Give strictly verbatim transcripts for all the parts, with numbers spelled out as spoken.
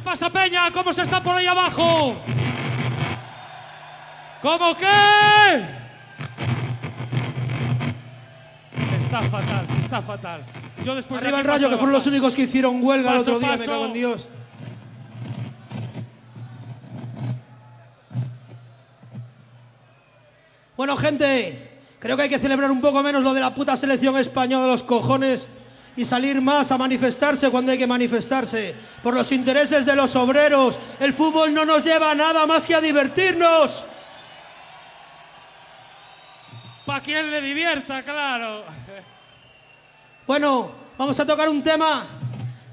¿Qué pasa, Peña? ¿Cómo se está por ahí abajo? ¿Cómo qué? Se está fatal, se está fatal. Yo después Arriba de el Rayo, que fueron los únicos que hicieron huelga paso, el otro día, paso. Me cago en Dios. Bueno, gente, creo que hay que celebrar un poco menos lo de la puta selección española de los cojones y salir más a manifestarse cuando hay que manifestarse. Por los intereses de los obreros, el fútbol no nos lleva a nada más que a divertirnos. Pa' quien le divierta, claro. Bueno, vamos a tocar un tema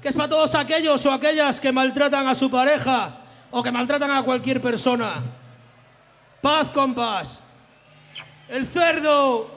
que es para todos aquellos o aquellas que maltratan a su pareja o que maltratan a cualquier persona. Paz, compás. El cerdo.